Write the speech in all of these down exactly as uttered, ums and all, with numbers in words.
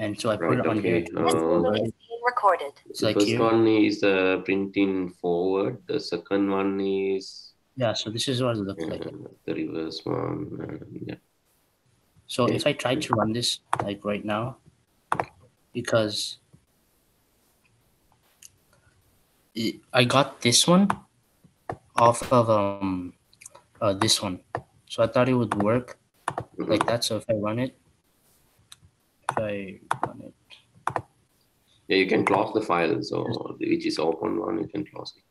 and so I right, put it on okay. here. Uh, is being recorded. So the first here. one is uh, printing forward. The second one is yeah. So this is what it looks uh, like. The reverse one. Uh, yeah. So yeah. if I try to run this like right now, because it, I got this one off of um uh, this one, so I thought it would work mm-hmm. like that. So if I run it. I run it. Yeah, you can close the file. So which is open one, you can close it.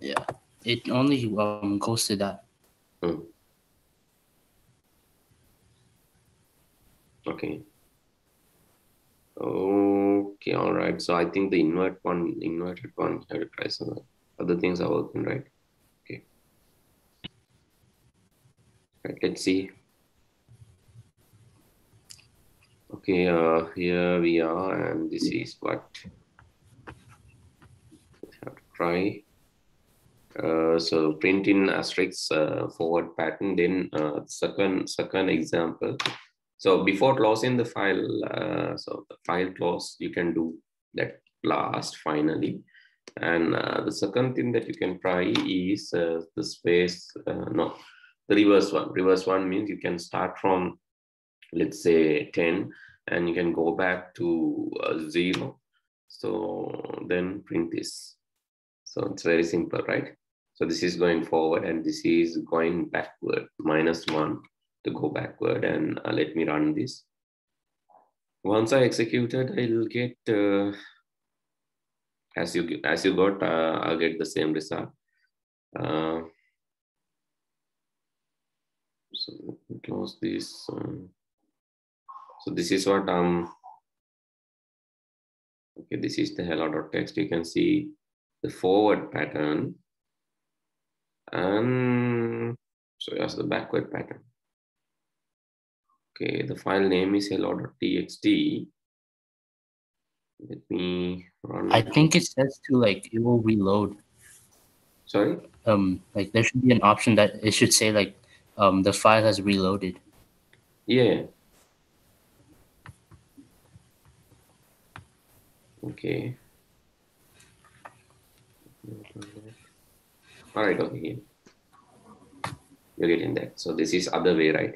Yeah, it only um goes to that. Hmm. Okay. Okay, all right. So I think the invert one, inverted one here try some other things are working, right? Okay. Right, let's see. Okay, uh, here we are, and this is what we have to try. Uh, so print in asterisk uh, forward pattern, then uh, second second example. So before closing the file, uh, so the file close, you can do that last finally. And uh, the second thing that you can try is uh, the space, uh, no, the reverse one. Reverse one means you can start from let's say ten and you can go back to uh, zero. So then print this. So it's very simple, right? So this is going forward and this is going backward, minus one to go backward. And uh, let me run this. Once I execute it, I'll get, uh, as you as you got, uh, I'll get the same result. Uh, so close this. Um, So this is what um okay this is the hello dot text. You can see the forward pattern and so that's the backward pattern. Okay, the file name is hello dot t x t. Let me run. I think it says to like it will reload. Sorry? Um like there should be an option that it should say like um the file has reloaded. Yeah. Okay. All right. Okay. You're getting that. So this is other way, right?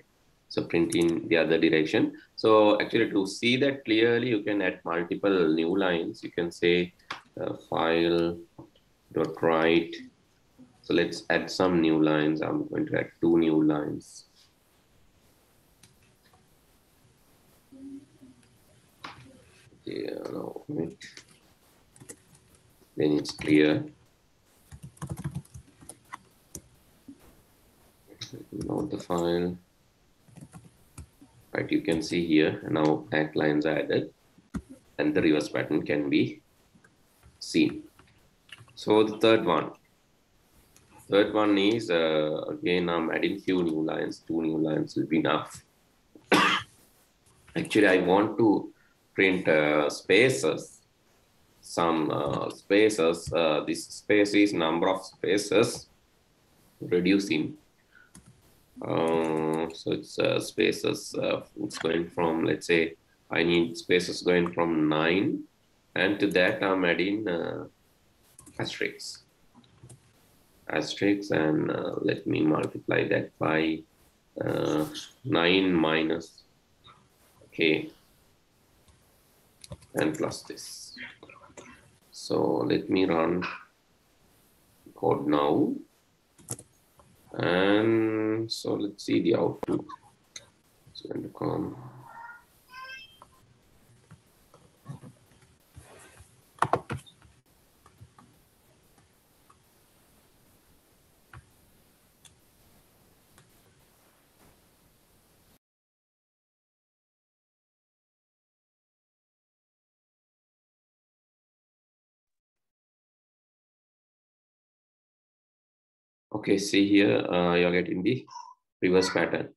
So print in the other direction. So actually, to see that clearly, you can add multiple new lines. You can say uh, file dot write. So let's add some new lines. I'm going to add two new lines. Yeah, no, wait. Then it's clear. Load the file. Right, you can see here now back lines are added and the reverse pattern can be seen. So the third one. Third one is uh, again I'm adding few new lines, two new lines will be enough. Actually, I want to print uh, spaces, some uh, spaces, uh, this space is number of spaces reducing. Uh, so it's uh, spaces, uh, it's going from, let's say, I need spaces going from nine, and to that I'm adding uh, asterisks. Asterisks, and uh, let me multiply that by uh, nine minus, okay. And plus this. So let me run code now. And so let's see the output. It's going to come. Okay, see here, uh, you're getting the reverse pattern.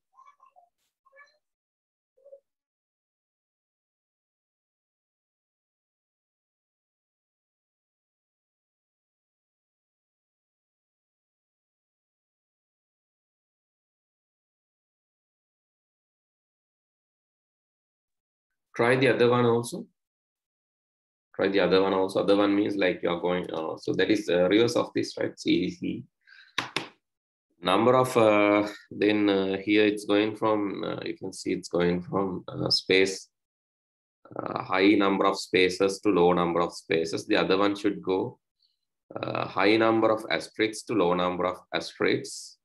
Try the other one also. Try the other one also. Other one means like you are going, uh, so that is the reverse of this, right? C E C. Number of, uh, then uh, here it's going from, uh, you can see it's going from uh, space, uh, high number of spaces to low number of spaces. The other one should go uh, high number of asterisks to low number of asterisks.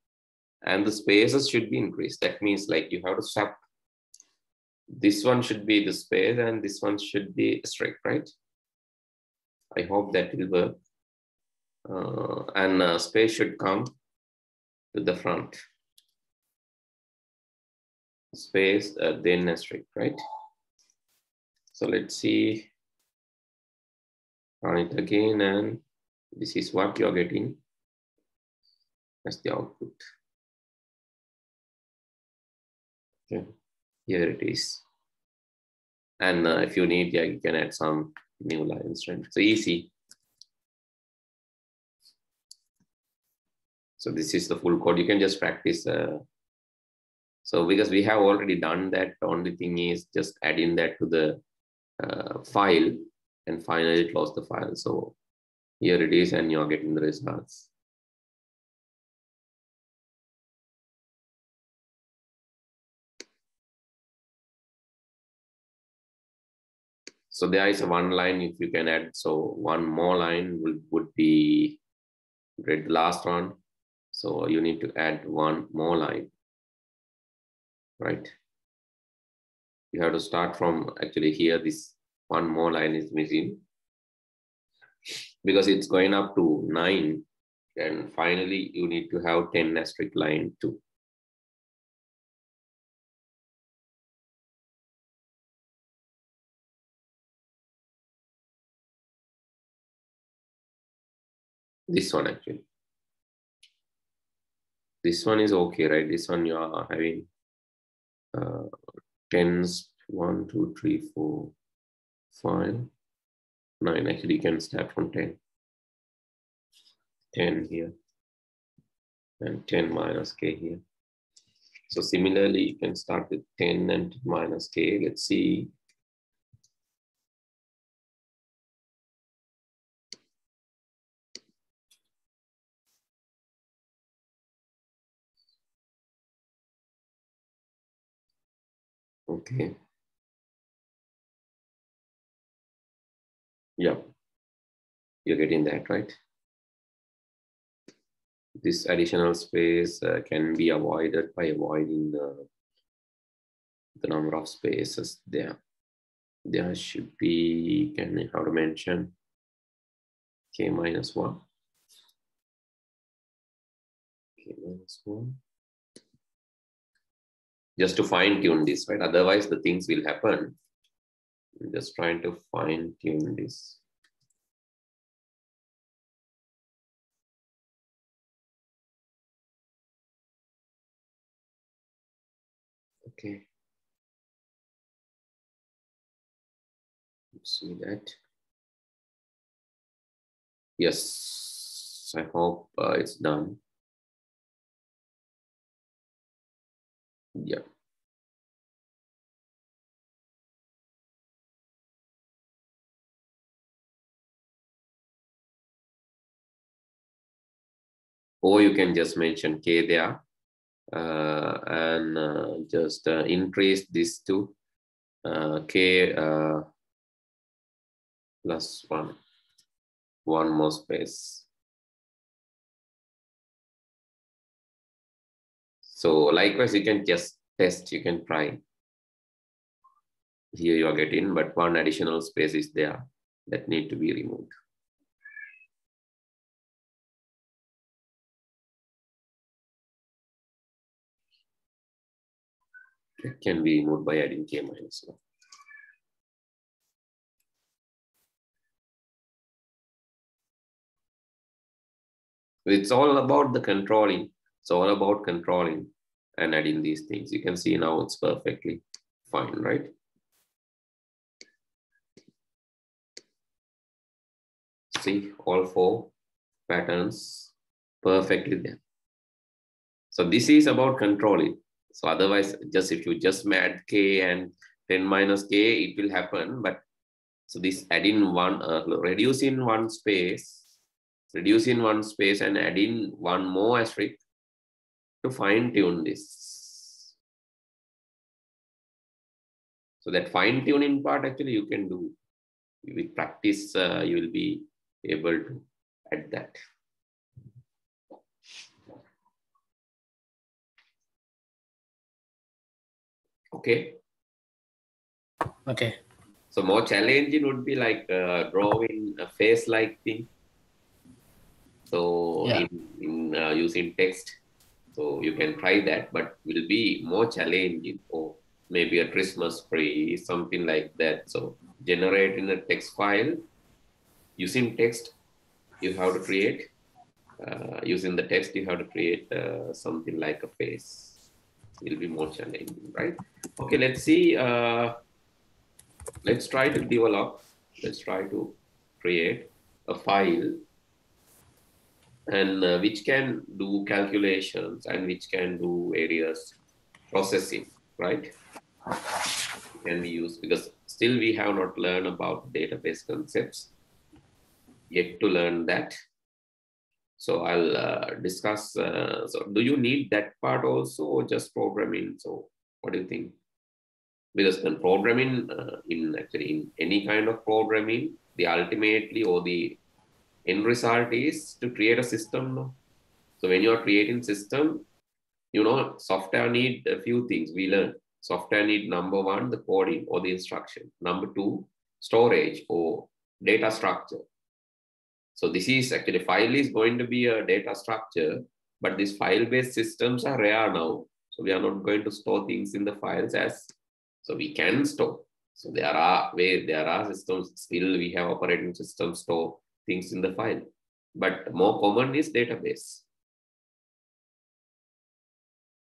And the spaces should be increased. That means like you have to swap. This one should be the space and this one should be asterisk, right? I hope that will work. Uh, and uh, space should come to the front. Space, uh, then asterisk, right? So let's see. Run it again, and this is what you're getting. That's the output. Okay, here it is. And uh, if you need, yeah, you can add some new lines, right? So easy. So this is the full code. You can just practice. Uh, so because we have already done that, the only thing is just adding that to the uh, file and finally close the file. So here it is, and you're getting the results. So there is a one line if you can add. So one more line will, would be read the last one. So you need to add one more line, right? You have to start from, actually here, this one more line is missing because it's going up to nine. And finally, you need to have ten asterisk line too. This one actually. This one is okay, right? This one you are having uh, tens, one, two, three, four, five, nine. Actually, you can start from ten. ten here, and ten minus k here. So similarly, you can start with ten and minus k. Let's see. Okay. Yeah, you're getting that, right? This additional space uh, can be avoided by avoiding the, the number of spaces there. There should be, can I have to mention k minus one? K minus one. Just to fine tune this, right? Otherwise, the things will happen. I'm just trying to fine tune this. Okay. Let's see that. Yes, I hope uh, it's done. Yeah. Or you can just mention k there uh, and uh, just uh, increase this to uh, k uh, plus one, one more space. So likewise, you can just test, you can try. Here you are getting, but one additional space is there that need to be removed. It can be removed by adding k minus one. It's all about the controlling. It's all about controlling and adding these things. You can see now it's perfectly fine, right? See, all four patterns perfectly there. So this is about controlling. So otherwise, just if you just add k and ten minus k, it will happen. But so this add in one, uh, reduce in one space, reduce in one space and add in one more asterisk to fine tune this. So that fine tuning part actually you can do. With practice, uh, you will be able to add that. Okay. Okay. So more challenging would be like uh, drawing a face-like thing. So yeah. in, in uh, using text, so you can try that, but will be more challenging. Or maybe a Christmas tree, something like that. So generating a text file using text, you have to create uh, using the text. You have to create uh, something like a face. It'll be more challenging, right? Okay, let's see. Uh, let's try to develop. Let's try to create a file, and uh, which can do calculations and which can do various processing, right? Can be used because still we have not learned about database concepts. Yet to learn that. So I'll uh, discuss, uh, so do you need that part also or just programming? So what do you think? Because in programming, uh, in actually in any kind of programming, the ultimately or the end result is to create a system. No? So when you are creating system, you know, software need a few things we learn. Software need number one, the coding or the instruction. Number two, storage or data structure. So this is actually file is going to be a data structure, but these file-based systems are rare now. So we are not going to store things in the files as, so we can store. So there are ways, there are systems, still we have operating systems store things in the file, but more common is database.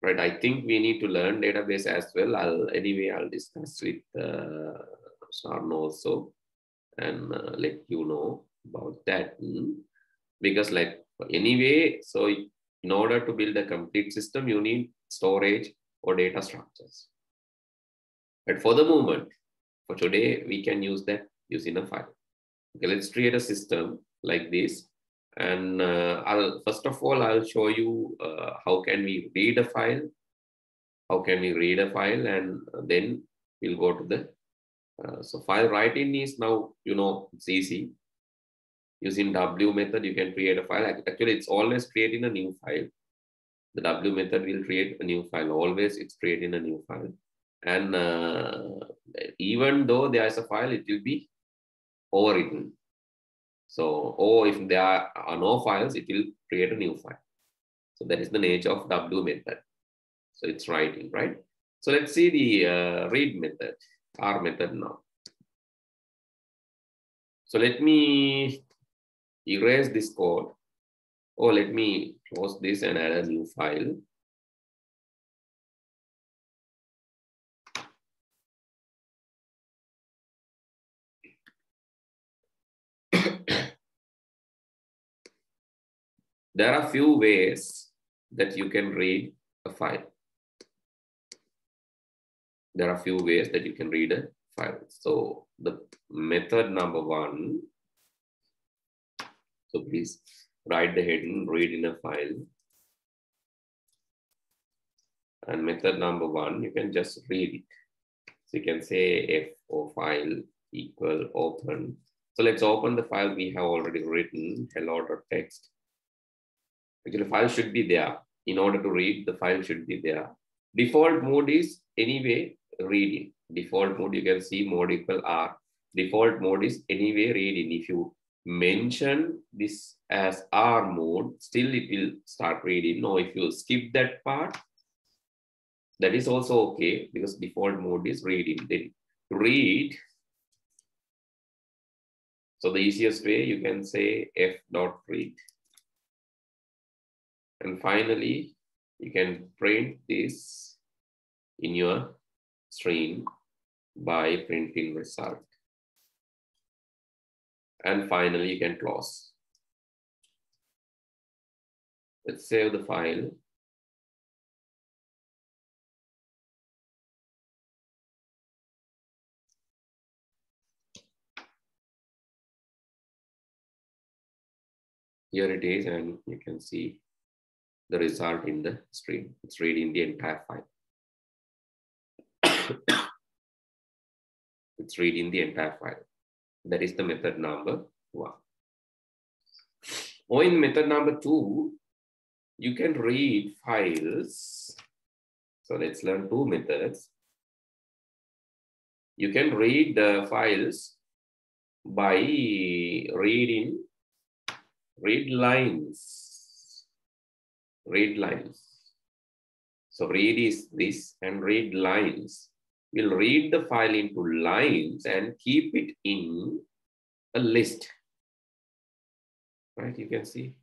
Right, I think we need to learn database as well. I'll, anyway, I'll discuss with uh, Sarno also and uh, let you know about that, because like anyway, so in order to build a complete system, you need storage or data structures. But for the moment, for today, we can use that using a file. Okay, let's create a system like this. And uh, I'll first of all, I'll show you uh, how can we read a file, how can we read a file, and then we'll go to the, uh, so file writing is now, you know, it's easy. Using W method, you can create a file. Actually, it's always creating a new file. The W method will create a new file. Always, it's creating a new file. And uh, even though there is a file, it will be overwritten. So, or if there are no files, it will create a new file. So that is the nature of W method. So it's writing, right? So let's see the uh, read method, R method now. So let me erase this code, or oh, let me close this and add a new file. There are few ways that you can read a file. There are few ways that you can read a file. So the method number one, so please write the heading, read in a file. And method number one, you can just read it. So you can say F or file equal open. So let's open the file we have already written, hello.text. Actually, the file should be there. In order to read, the file should be there. Default mode is anyway reading. Default mode, you can see mode equal R. Default mode is anyway reading. If you mention this as R mode, still it will start reading. No, if you skip that part, that is also okay because default mode is reading. Then read. So the easiest way, you can say f.read. And finally, you can print this in your stream by printing result. And finally, you can close. Let's save the file. here it is, and you can see the result in the stream. It's reading the entire file. It's reading the entire file. That is the method number one. Or in method number two, you can read files. So let's learn two methods. You can read the files by reading read lines. Read lines. So read is this and read lines. We'll read the file into lines and keep it in a list. Right, you can see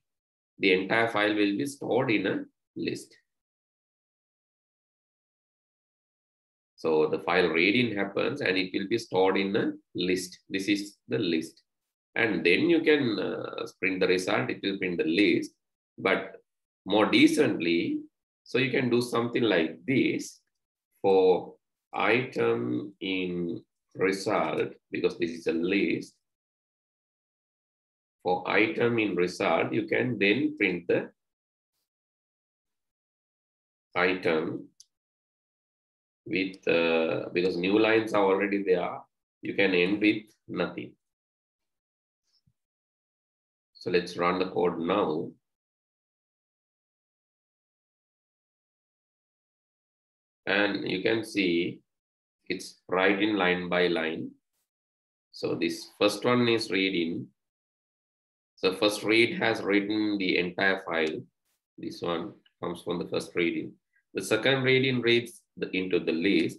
the entire file will be stored in a list. So the file reading happens and it will be stored in a list. This is the list. And then you can uh, print the result, it will print the list, but more decently. So you can do something like this for item in result, because this is a list. For item in result, you can then print the item with, uh, because new lines are already there, you can end with nothing. So let's run the code now. And you can see it's writing line by line. So this first one is reading. So first read has written the entire file. This one comes from the first reading. The second reading reads the, into the list.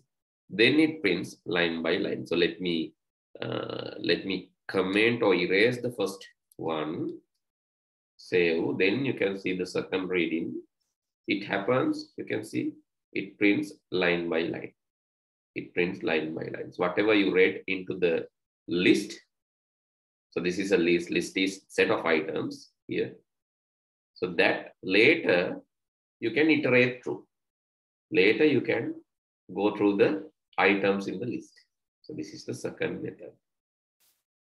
Then it prints line by line. So let me uh, let me comment or erase the first one. Save. Then you can see the second reading. It happens. You can see it prints line by line. It prints line by line. So whatever you read into the list. So this is a list. List is set of items here. So that later you can iterate through. Later you can go through the items in the list. So this is the second method.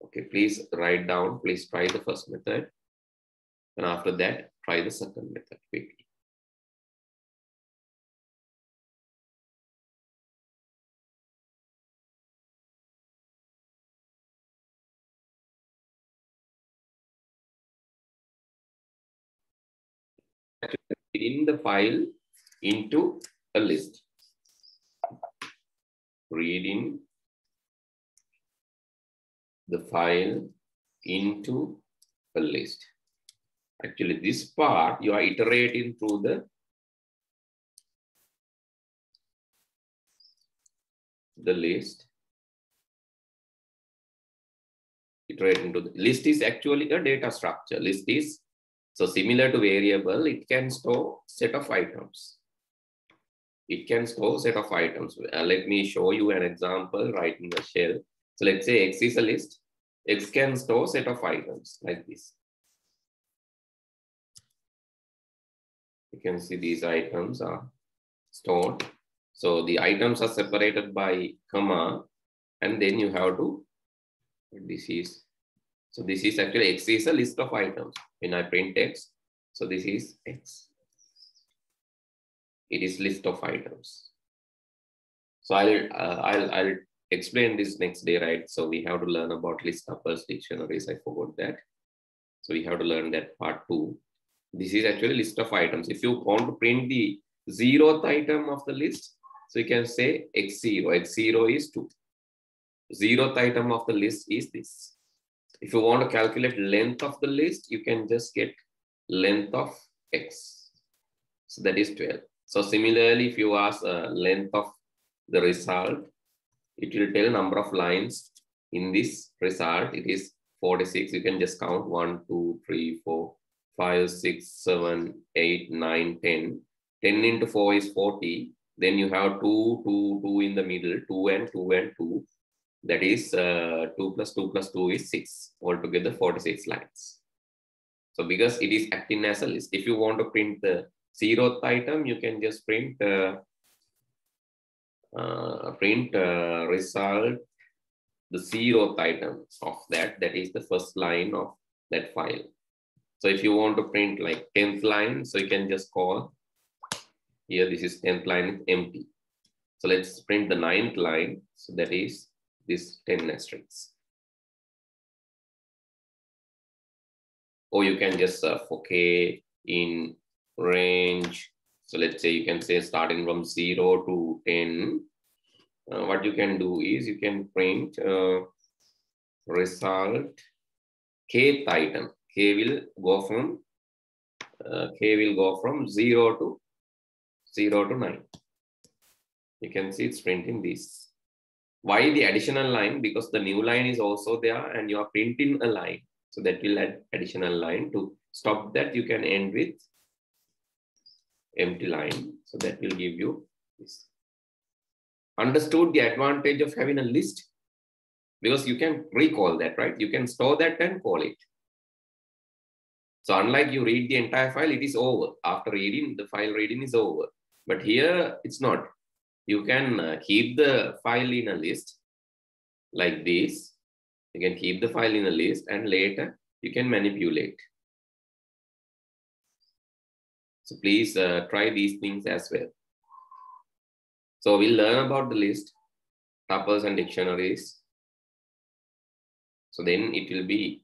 Okay, please write down. Please try the first method. And after that, try the second method quickly. In the file into a list. Reading the file into a list. Actually, this part you are iterating through the the list. Iterating to the list is actually a data structure. List is so similar to variable, it can store set of items. It can store set of items. Uh, let me show you an example right in the shell. So let's say X is a list. X can store set of items like this. You can see these items are stored. So the items are separated by comma, and then you have to, this is, so this is actually X is a list of items. When I print X, so this is X. It is list of items. So I'll uh, I'll I'll explain this next day, right? So we have to learn about list tuples, dictionaries. I forgot that. So we have to learn that part two. This is actually list of items. If you want to print the zeroth item of the list, so you can say X zero. X zero is two. Zeroth item of the list is this. If you want to calculate length of the list, you can just get length of X. So that is twelve. So similarly, if you ask uh, length of the result, it will tell number of lines in this result. It is forty-six. You can just count one, two, three, four, five, six, seven, eight, nine, ten. ten into four is forty. Then you have two, two, two in the middle, two and two and two. That is uh, two plus two plus two is six, altogether forty-six lines. So because it is acting as a list, if you want to print the zeroth item, you can just print uh, uh, print uh, result, the zeroth item of that, that is the first line of that file. So if you want to print like tenth line, so you can just call here, this is tenth line is empty. So let's print the ninth line. So that is this ten asterisks. Or you can just uh, okay in range. So let's say you can say starting from zero to ten. Uh, what you can do is you can print uh, result kth item. K will go from uh, K will go from zero to zero to nine. You can see it's printing this. Why the additional line? Because the new line is also there, and you are printing a line. So that will add additional line. To stop that, you can end with empty line. So that will give you this. Understood the advantage of having a list? Because you can recall that, right? You can store that and call it. So unlike you read the entire file, it is over. After reading, the file reading is over. But here, it's not. You can keep the file in a list like this. You can keep the file in a list and later you can manipulate. So please uh, try these things as well. So we'll learn about the list, tuples and dictionaries. So then it will be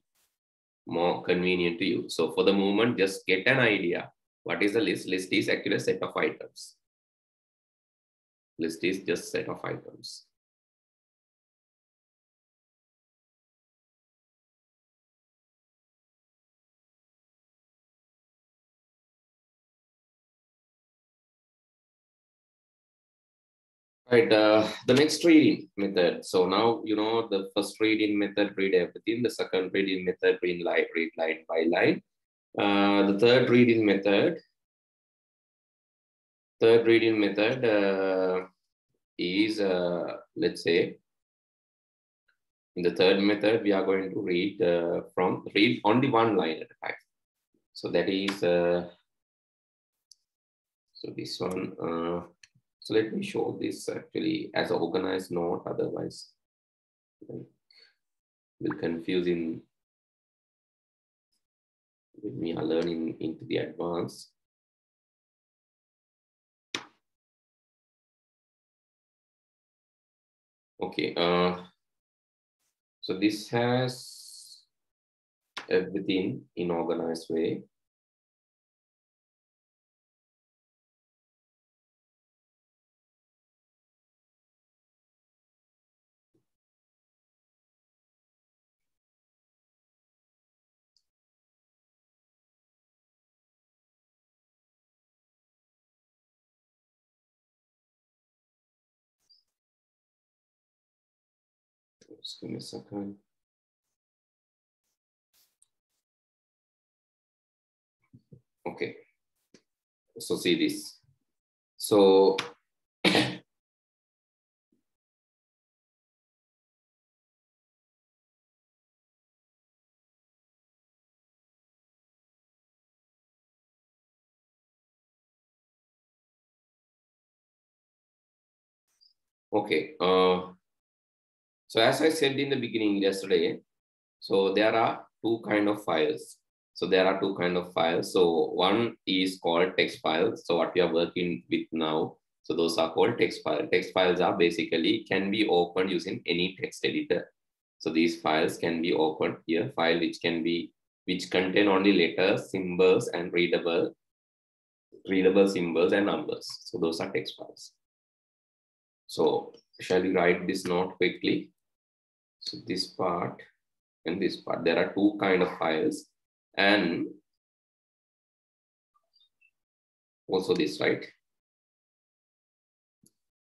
more convenient to you. So for the moment, just get an idea. What is a list? List is actually a set of items. List is just set of items. Right, uh, the next reading method. So now, you know, the first reading method, read everything. The second reading method, read line, read line by line. Uh, the third reading method, third reading method uh, is, uh, let's say, in the third method, we are going to read uh, from, read only one line at a time. So that is, uh, so this one, uh, so let me show this actually as an organized note, otherwise like, will confuse in when we are learning into the advanced. Okay, uh, so this has everything in organized way. Just give me a second. Okay. So see this. So okay. Uh, So as I said in the beginning yesterday, so there are two kind of files. So there are two kind of files. So one is called text files. So what we are working with now, so those are called text files. Text files are basically can be opened using any text editor. So these files can be opened here. File which can be which contain only letters, symbols, and readable readable symbols and numbers. So those are text files. So shall we write this note quickly? So this part and this part, there are two kind of files, and also this, right?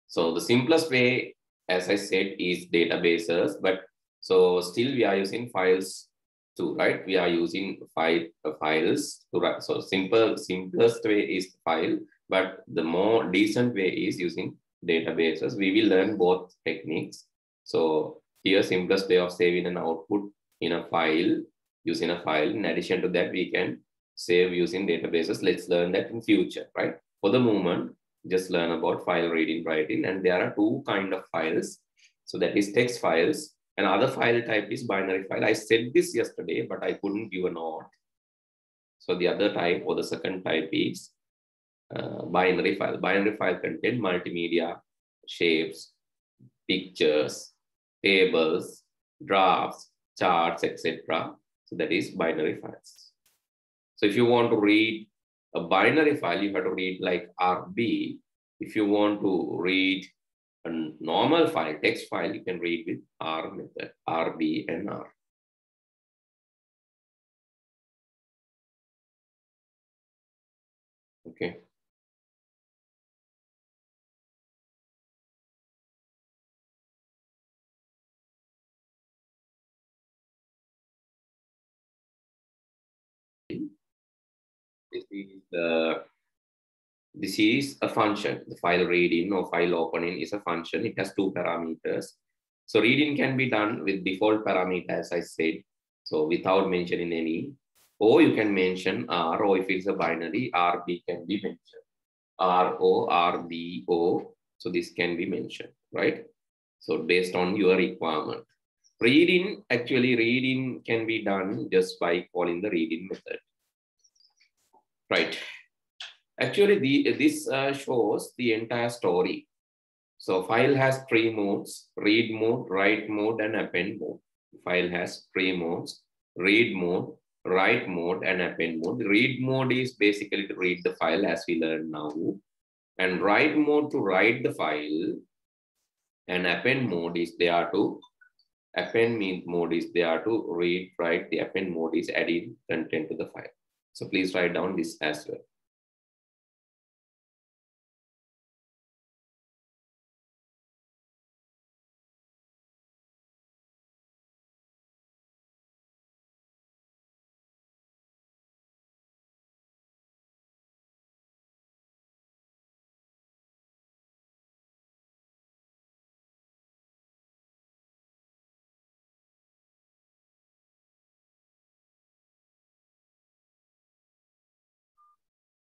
So the simplest way, as I said, is databases, but so still we are using files too, right? We are using file uh, files to write. So simple, simplest way is file, but the more decent way is using databases. We will learn both techniques. So here, simplest way of saving an output in a file, using a file. In addition to that, we can save using databases. Let's learn that in future, right? For the moment, just learn about file reading, writing, and there are two kind of files. So that is text files. Another file type is binary file. I said this yesterday, but I couldn't give a note. So the other type, or the second type, is uh, binary file. Binary file contain multimedia, shapes, pictures, tables, drafts, charts, et cetera. So that is binary files. So if you want to read a binary file, you have to read like R B. If you want to read a normal file, text file, you can read with R method, R B and R. Okay. This is the This is a function. The file readin or file opening is a function. It has two parameters. So readin can be done with default parameter, as I said, so without mentioning any, or you can mention R, or if it's a binary, R B can be mentioned. R O, R B O, so this can be mentioned, right? So based on your requirement. Readin, actually readin can be done just by calling the readin method, right? Actually, the, this uh, shows the entire story. So file has three modes: read mode, write mode, and append mode. File has three modes: read mode, write mode, and append mode. Read mode is basically to read the file, as we learn now, and write mode to write the file, and append mode is there to append mode is there to read, write. The append mode is adding content to the file. So please write down this as well.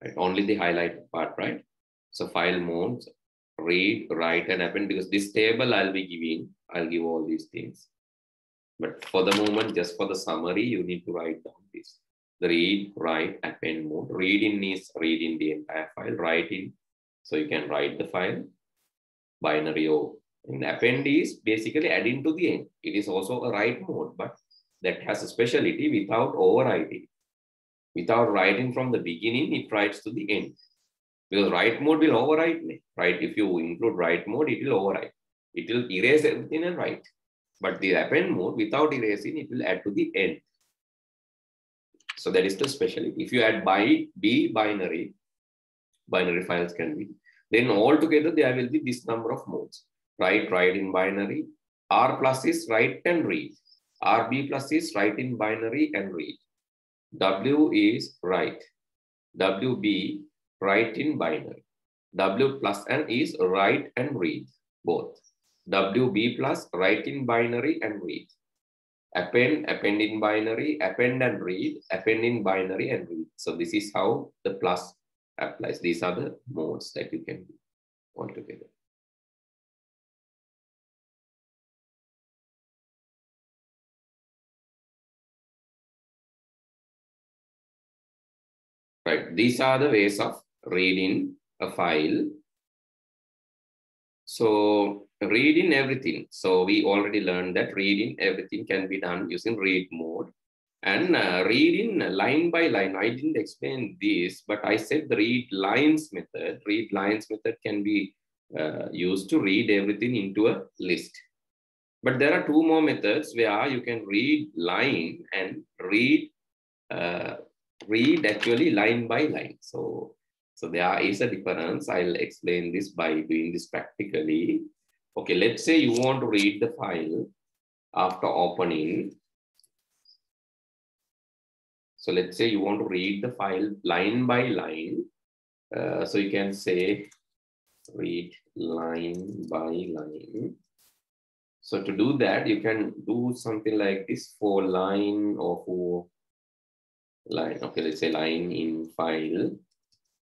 Right, only the highlighted part, right? So file modes, read, write, and append, because this table I'll be giving, I'll give all these things. But for the moment, just for the summary, you need to write down this. The read, write, append mode. Reading is reading the entire file, writing, so you can write the file, binary O. And append is basically adding to the end. It is also a write mode, but that has a speciality without overwriting. Without writing from the beginning, it writes to the end. Because write mode will overwrite, right? If you include write mode, it will overwrite. It will erase everything and write. But the append mode, without erasing, it will add to the end. So that is the specialty. If you add by B binary, binary files can be. Then altogether, there will be this number of modes. Write, write in binary. R plus is write and read. R B plus is write in binary and read. W is write, W B write in binary, W plus N is write and read both, W B plus write in binary and read, append, append in binary, append and read, append in binary and read. So this is how the plus applies. These are the modes that you can do altogether. Right. These are the ways of reading a file. So reading everything. So we already learned that reading everything can be done using read mode. And uh, reading line by line, I didn't explain this, but I said the read lines method. Read lines method can be uh, used to read everything into a list. But there are two more methods where you can read line and read uh, read actually line by line. So, so there is a difference. I'll explain this by doing this practically. Okay, let's say you want to read the file after opening. So let's say you want to read the file line by line. Uh, so you can say read line by line. So to do that, you can do something like this for line or for line. Okay, let's say line in file.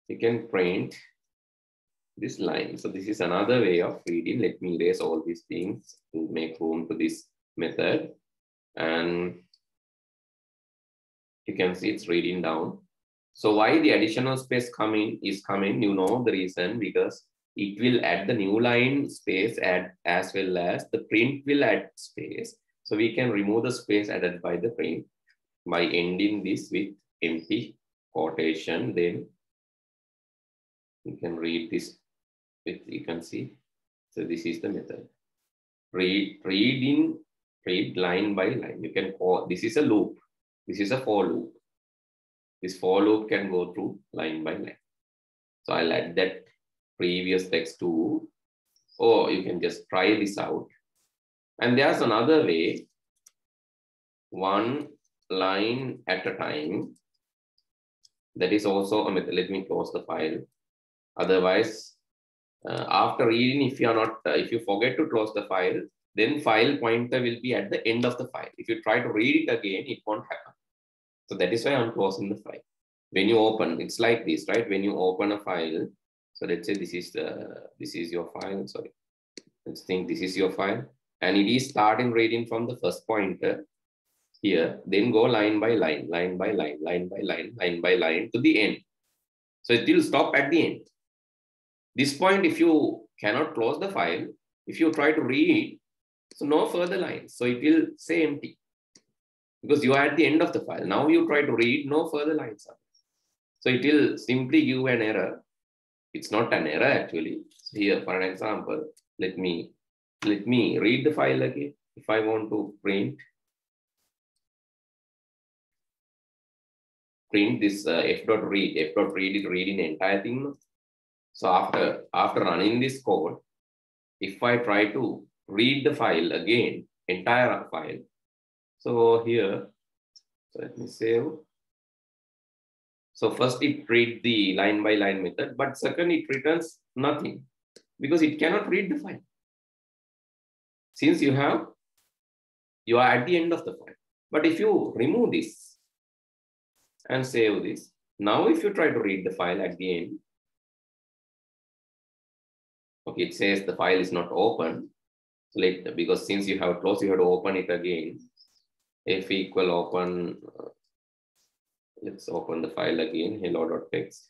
You can print this line. So this is another way of reading. Let me erase all these things to make room for this method. And you can see it's reading down So why the additional space coming is coming, you know the reason, because it will add the new line space add as well as the print will add space. So we can remove the space added by the print by ending this with empty quotation. Then you can read this with, you can see. So this is the method. Read, reading, read line by line. You can call, this is a loop. This is a for loop. This for loop can go through line by line. So I'll add that previous text to, or you can just try this out. And there's another way, one line at a time. That is also a method. Let me close the file. Otherwise, Uh, after reading, if you are not, uh, if you forget to close the file, then file pointer will be at the end of the file. If you try to read it again, it won't happen. So that is why I'm closing the file. When you open, it's like this, right? When you open a file, so let's say this is the, this is your file. Sorry, let's think this is your file, and it is starting reading from the first pointer here. Then go line by line, line by line, line by line, line by line to the end. So it will stop at the end. This point, if you cannot close the file, if you try to read, so no further lines. So it will say empty because you are at the end of the file. Now you try to read, no further lines are. So it will simply give an error. It's not an error actually. So here, for an example, let me, let me read the file again. If I want to print, print this uh, f.read, f.read is reading the entire thing. So after, after running this code, if I try to read the file again, entire file. So here, so let me save. So first it read the line by line method, but second it returns nothing because it cannot read the file. Since you have, you are at the end of the file. But if you remove this and save this, now if you try to read the file at the end, okay, it says the file is not open. So let, because since you have closed, you have to open it again. F equal open, uh, let's open the file again, hello.txt.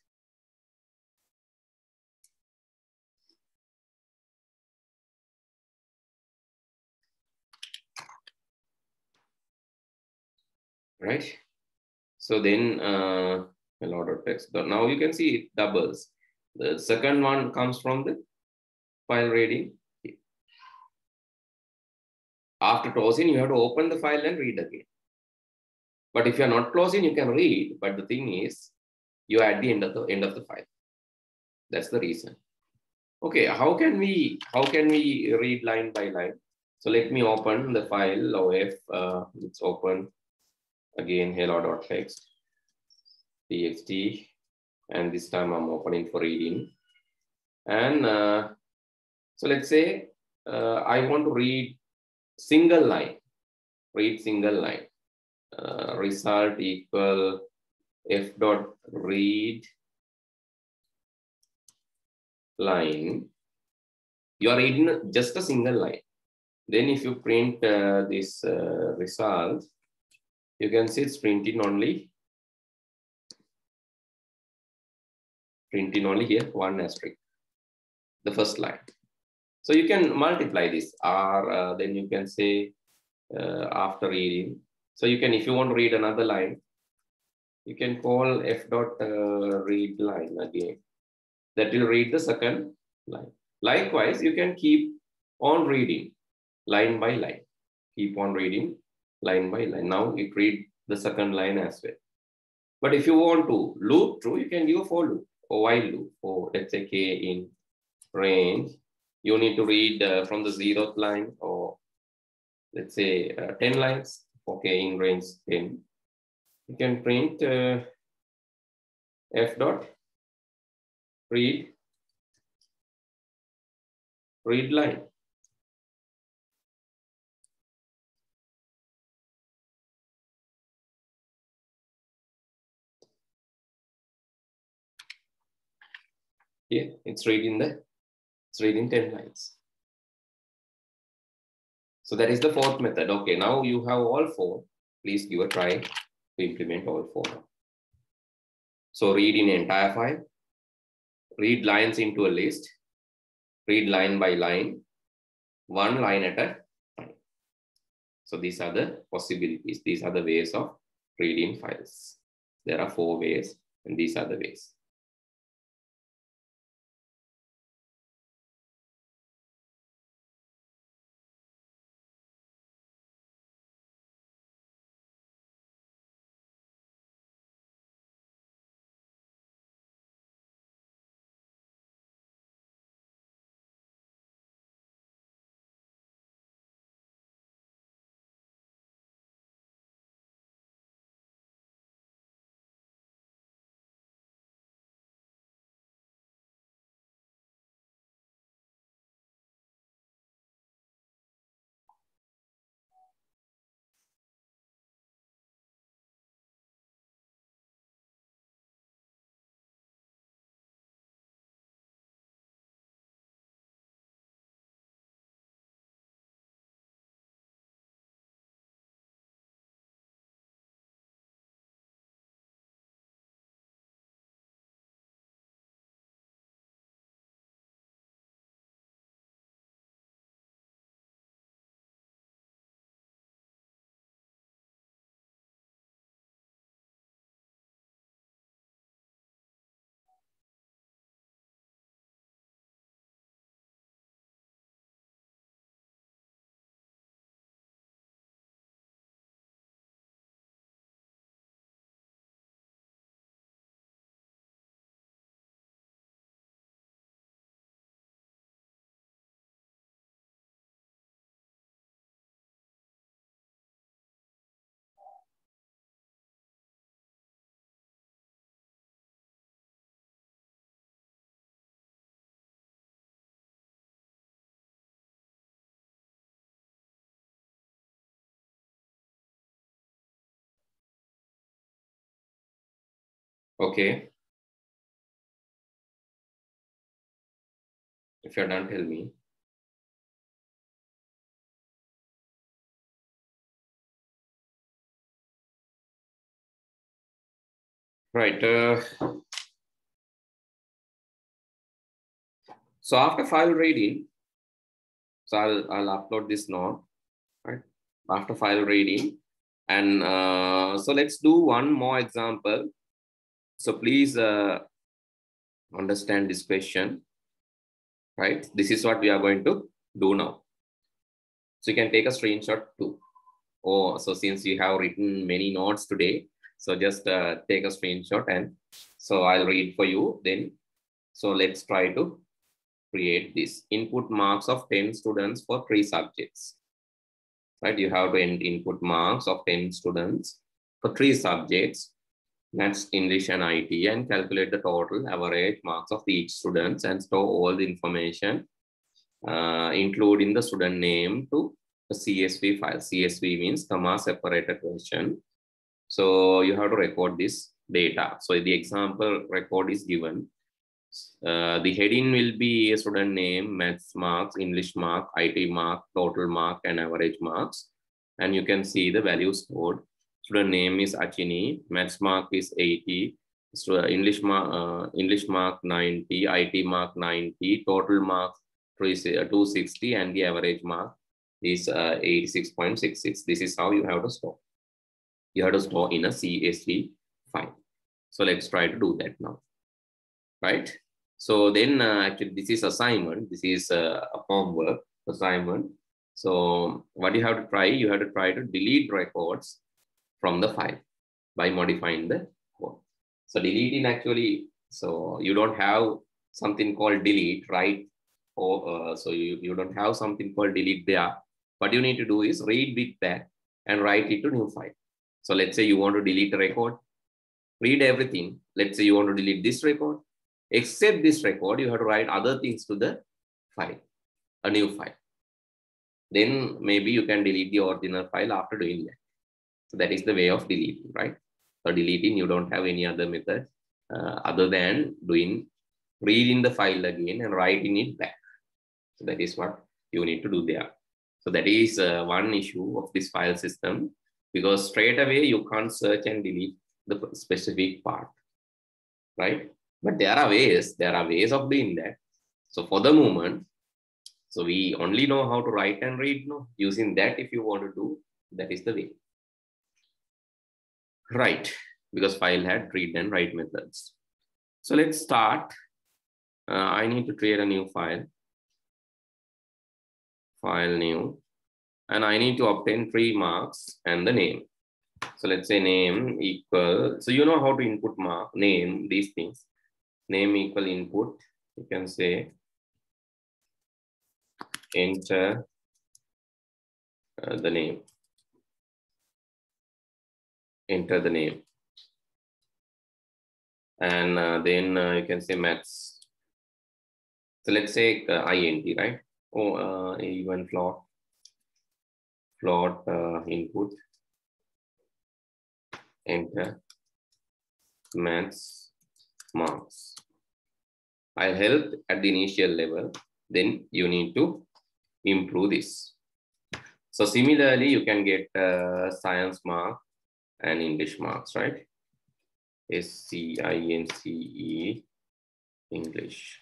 Right? So then uh, hello.txt. Now you can see it doubles. The second one comes from the file reading. After closing, you have to open the file and read again. But if you are not closing, you can read. But the thing is, you are at the end of the end of the file. That's the reason. Okay, how can we how can we read line by line? So let me open the file. Or if uh, let's open again hello.txt, txt, and this time I'm opening for reading. And uh, so let's say uh, I want to read single line, read single line, uh, result equal f dot read line. You are reading just a single line. Then if you print uh, this uh, result, you can see it's printing only, printing only here, one asterisk, the first line. So you can multiply this R, uh, then you can say uh, after reading. So you can, if you want to read another line, you can call f dot uh, read line again. That will read the second line. Likewise, you can keep on reading line by line. Keep on reading line by line. Now it read the second line as well. But if you want to loop through, you can do for loop or while loop or let's say k in range. You need to read uh, from the zeroth line or let's say uh, ten lines, okay, in range ten. You can print uh, f dot read, read line. Yeah, it's reading the It's reading ten lines. So that is the fourth method. Okay, now you have all four. Please give a try to implement all four. So read in entire file, read lines into a list, read line by line, one line at a time. So these are the possibilities. These are the ways of reading files. There are four ways, and these are the ways. Okay. If you're done, tell me. Right. Uh, so after file reading, so I'll, I'll upload this now, right? After file reading. And uh, so let's do one more example. So please uh, understand this question, right? This is what we are going to do now. So you can take a screenshot too. Oh, so since you have written many notes today, so just uh, take a screenshot, and so I'll read for you then. So let's try to create this. Input marks of ten students for three subjects, right? You have to input marks of ten students for three subjects. That's English and I T, and calculate the total average marks of each student and store all the information, uh, including the student name, to a C S V file. C S V means comma separated version. So you have to record this data. So the example record is given. Uh, the heading will be a student name, maths marks, English mark, I T mark, total mark, and average marks. And you can see the values stored. Student name is Achini, maths mark is eighty, so English mark, uh, English mark ninety, I T mark ninety, total mark two sixty, and the average mark is uh, eighty-six point six six. This is how you have to store. You have to store in a C S V file. So let's try to do that now, right? So then uh, actually this is assignment. This is uh, a homework assignment. So what you have to try, you have to try to delete records from the file by modifying the code. So deleting actually, so you don't have something called delete, right? Or uh, so you, you don't have something called delete there. What you need to do is read with that and write it to new file. So let's say you want to delete a record, read everything. Let's say you want to delete this record, except this record, you have to write other things to the file, a new file. Then maybe you can delete the original file after doing that. So that is the way of deleting, right? So deleting, you don't have any other method uh, other than doing reading the file again and writing it back. So that is what you need to do there. So that is uh, one issue of this file system, because straight away you can't search and delete the specific part. right? But there are ways, there are ways of doing that. So for the moment, so we only know how to write and read. No, using that, if you want to do, that is the way. Right, because file had read and write methods. So let's start. Uh, I need to create a new file. File new. And I need to obtain three marks and the name. So let's say name equal. So you know how to input mark, name, these things. Name equal input. You can say enter uh, the name. Enter the name. And uh, then uh, you can say max. So let's say uh, int, right? Oh, uh, even float. Plot uh, input, enter, max, marks. I'll help at the initial level. Then you need to improve this. So similarly, you can get uh, science mark and English marks, right? S C I N C E, English.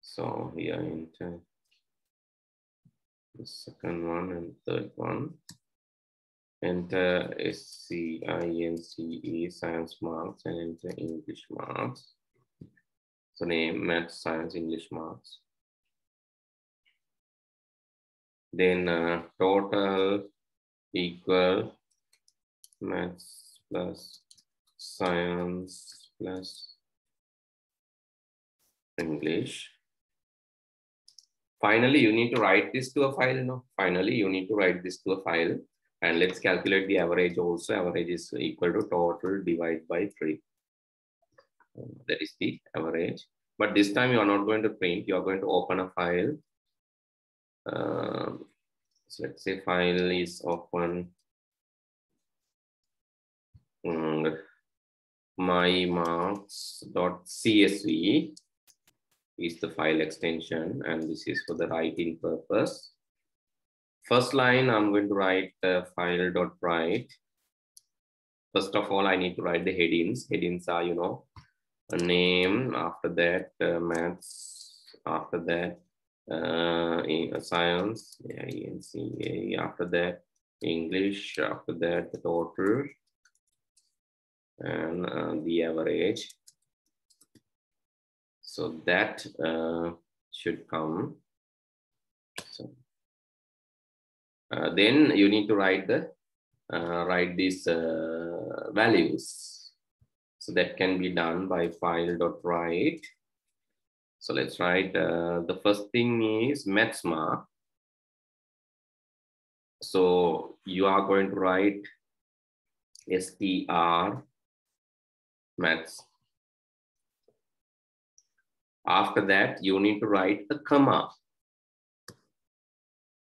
So here, enter. The second one and third one. Enter S C I N C E science marks and enter English marks. So name math, science, English marks. Then uh, total equal maths plus science plus English. Finally, you need to write this to a file. No, finally, you need to write this to a file. And let's calculate the average also. Average is equal to total divided by three. That is the average. But this time you are not going to print. You are going to open a file. Um, so let's say file is open. Um, mymarks.csv. Is the file extension, and this is for the writing purpose. First line, I'm going to write uh, file.write. First of all, I need to write the headings. Headings are, you know, a name, after that, uh, maths, after that, uh, in, uh, science, A N C A, after that, English, after that, the total, and uh, the average. So that uh, should come. So uh, then you need to write the uh, write these uh, values. So that can be done by file.write. So let's write uh, the first thing is maths mark. So you are going to write str maths. After that, you need to write a comma.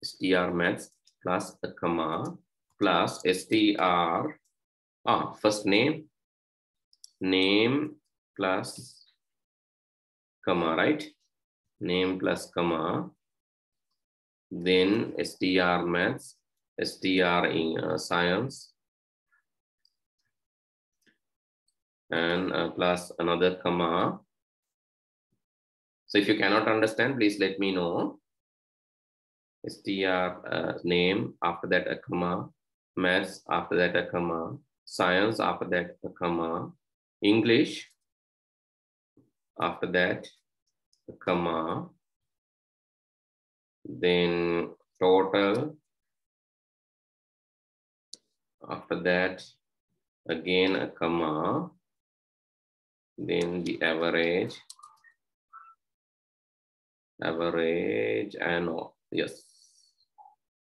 Str maths plus a comma plus str. Ah, first name, name plus comma, right? Name plus comma. Then str maths, str in uh, science, and uh, plus another comma. So if you cannot understand, please let me know. Str uh, name, after that a comma, maths, after that a comma, science, after that a comma, English, after that a comma, then total, after that again a comma, then the average. Average and all, yes,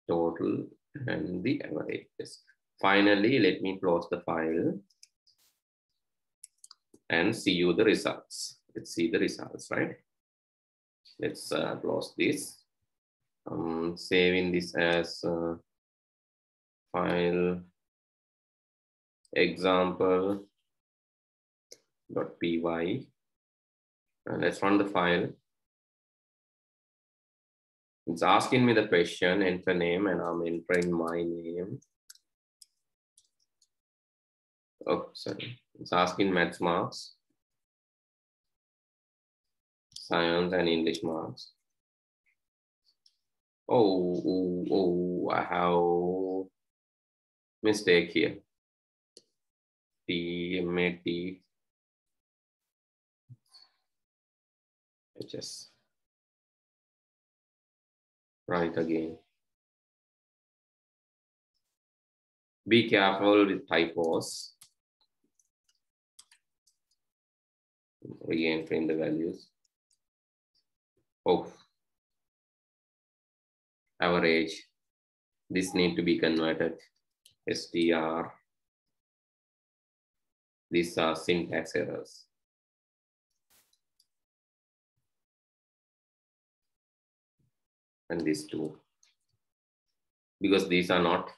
total and the average. Yes. Finally, let me close the file and see you the results. Let's see the results, right? Let's uh, close this. Um, saving this as uh, file example.py. And let's run the file. It's asking me the question, enter name, and I'm entering my name. Oh, sorry. It's asking maths marks. science and English marks. Oh, oh, oh, I have mistake here. The made the I just write again. Be careful with typos. Again, frame the values. Oh, average. This need to be converted. S T R. These are syntax errors. And these two. Because these are not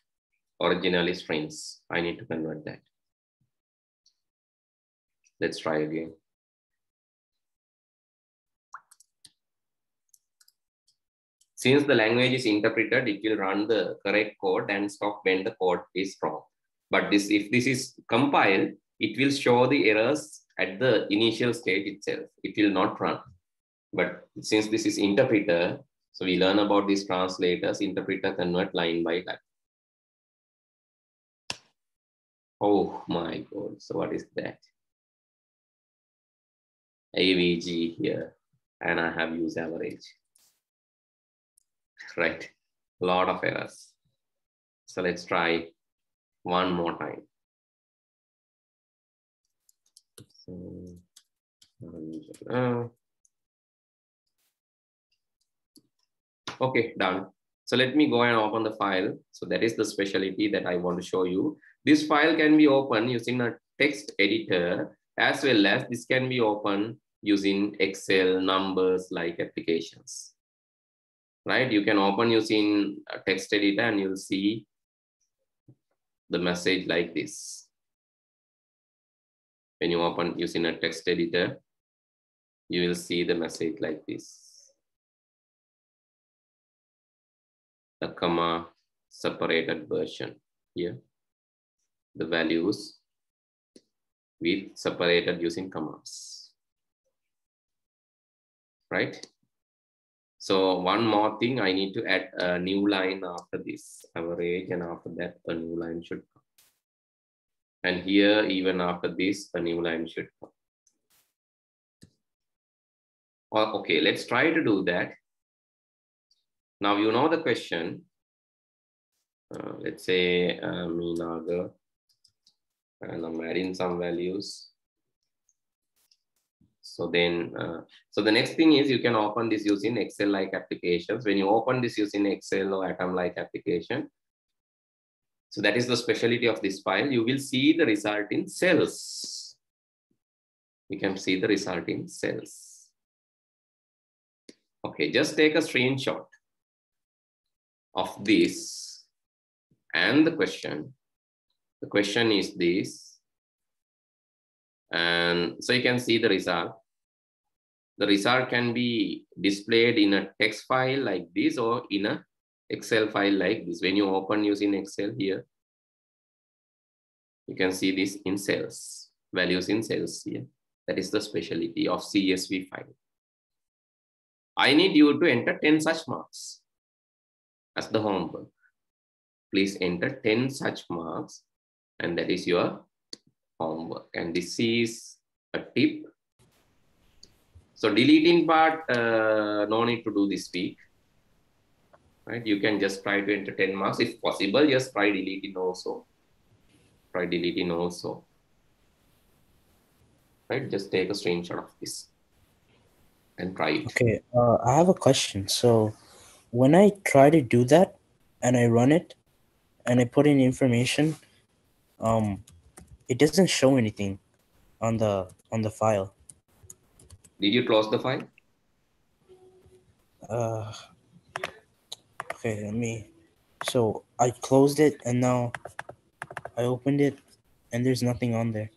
originally strings. I need to convert that. Let's try again. Since the language is interpreted, it will run the correct code and stop when the code is wrong. But this, if this is compiled, it will show the errors at the initial stage itself. It will not run. But since this is interpreter, so we learn about these translators, interpreter, convert line by line. Oh my God, so what is that? A V G here, and I have used average. Right, a lot of errors. So let's try one more time. So, um, okay, done. So let me go and open the file. So that is the specialty that I want to show you. This file can be opened using a text editor, as well as this can be opened using Excel, numbers like applications. Right? You can open using a text editor and you'll see the message like this. When you open using a text editor, you will see the message like this. The comma separated version here, the values with separated using commas, right? So one more thing, I need to add a new line after this average, and after that a new line should come. And here, even after this, a new line should come. Oh, okay, let's try to do that. Now you know the question. Uh, let's say uh, Meena, and I'm adding some values. So then, uh, so the next thing is you can open this using Excel-like applications. When you open this using Excel or Atom-like application, so that is the specialty of this file. You will see the result in cells. You can see the result in cells. Okay, just take a screenshot of this and the question. The question is this. And so you can see the result. The result can be displayed in a text file like this or in a Excel file like this. When you open using Excel here, you can see this in cells, values in cells here. That is the specialty of C S V file. I need you to enter ten such marks as the homework. Please enter ten such marks, and that is your homework. And this is a tip. So deleting part, uh, no need to do this week. Right? You can just try to enter ten marks. If possible, just try deleting also. Try deleting also. Right? Just take a screenshot of this and try it. Okay, uh, I have a question. So when I try to do that and I run it and I put in information, um, it doesn't show anything on the on the file. Did you close the file? Uh, okay, let me. So I closed it and now I opened it and there's nothing on there.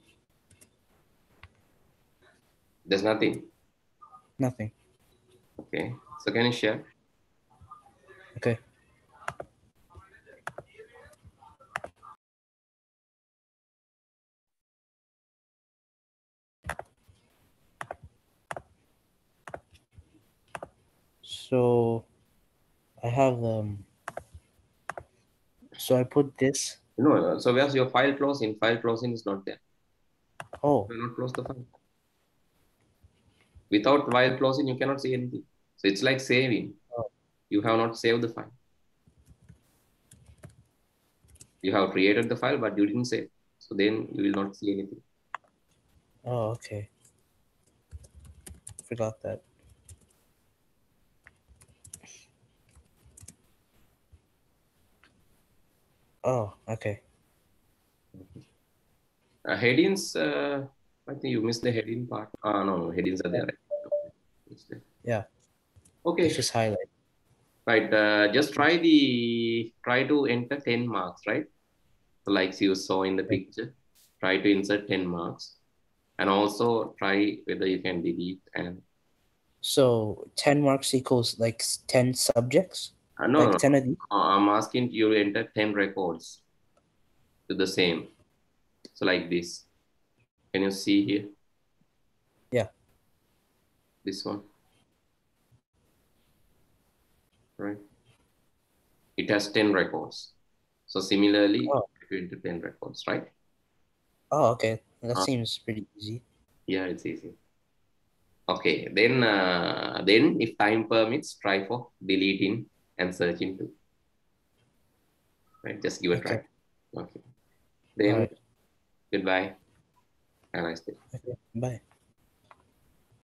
There's nothing? Nothing. Okay, so can you share? Okay. So I have um. So I put this. No, no. So where's your file closing? File closing is not there. Oh. You cannot close the file. Without file closing, you cannot see anything. So it's like saving. Oh. You have not saved the file. You have created the file, but you didn't save. So then you will not see anything. Oh, okay. Forgot that. Oh, okay. Uh, headings, uh, I think you missed the heading part. Ah, no, no, headings are there. Right? Yeah. Okay. It's just highlight. Right. Uh, just try the try to enter ten marks. Right. So like you saw in the picture, try to insert ten marks, and also try whether you can delete and. So ten marks equals like ten subjects. Uh, no, like no, no. I'm asking you to enter ten records to the same. So like this. Can you see here? Yeah. This one. Right. It has ten records. So similarly, oh. you enter ten records, right? Oh, okay. That uh, seems pretty easy. Yeah, it's easy. Okay. Then, uh, then if time permits, try for deleting and search into, right? Just give a okay. try. Okay. Then, right. Goodbye. Have a nice day. Okay. Bye.